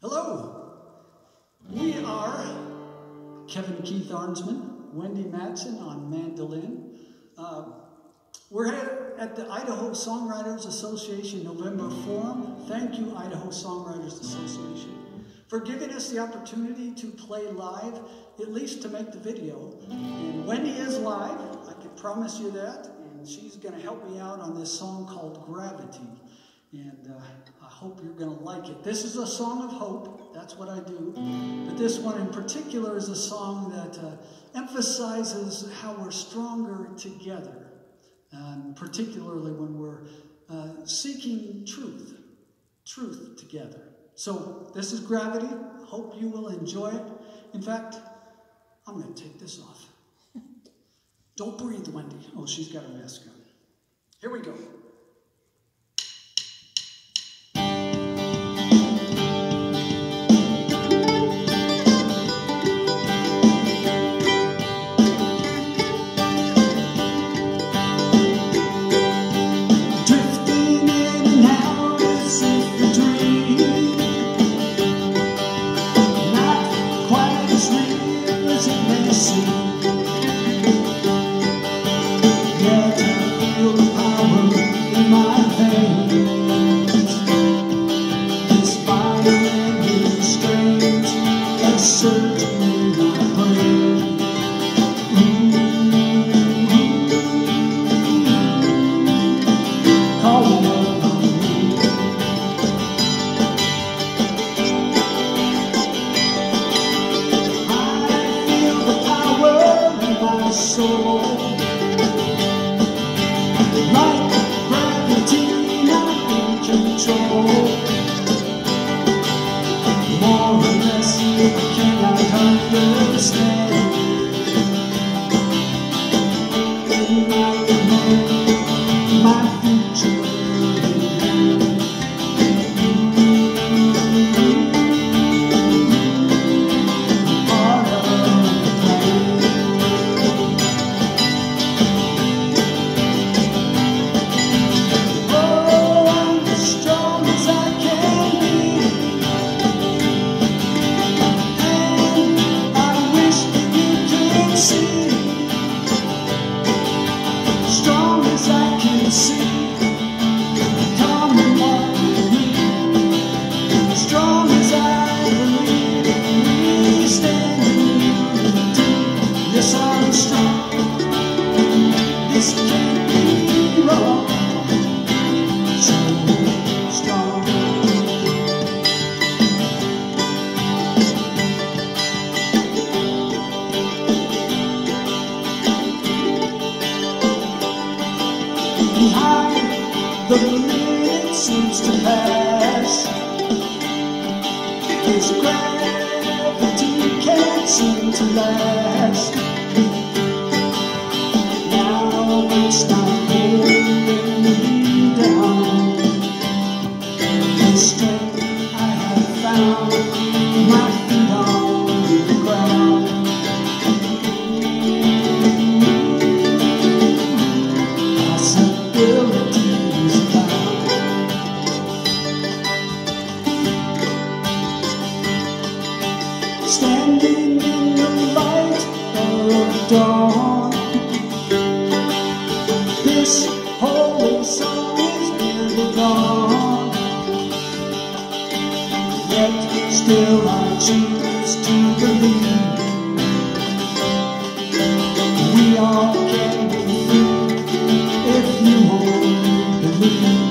Hello, we are Kevin Keith Arensman, Wendy Matson on mandolin. We're here at the Idaho Songwriters Association November Forum. Thank you, Idaho Songwriters Association, for giving us the opportunity to play live, at least to make the video. And Wendy is live, I can promise you that, and she's going to help me out on this song called Gravity. And I hope you're going to like it. This is a song of hope, that's what I do, but this one in particular is a song that emphasizes how we're stronger together, particularly when we're seeking truth together. So this is Gravity, hope you will enjoy it. In fact, I'm going to take this off. Don't breathe, Wendy. Oh, she's got her mask on. Here we go. Behind the minute seems to pass, this gravity can't seem to last. Now it's not holding me down, the strength I have found, my feet on the ground. Standing in the light of dawn, this holy song is nearly gone. Yet still I choose to believe we all can be free if you only believe.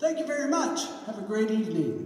Thank you very much. Have a great evening.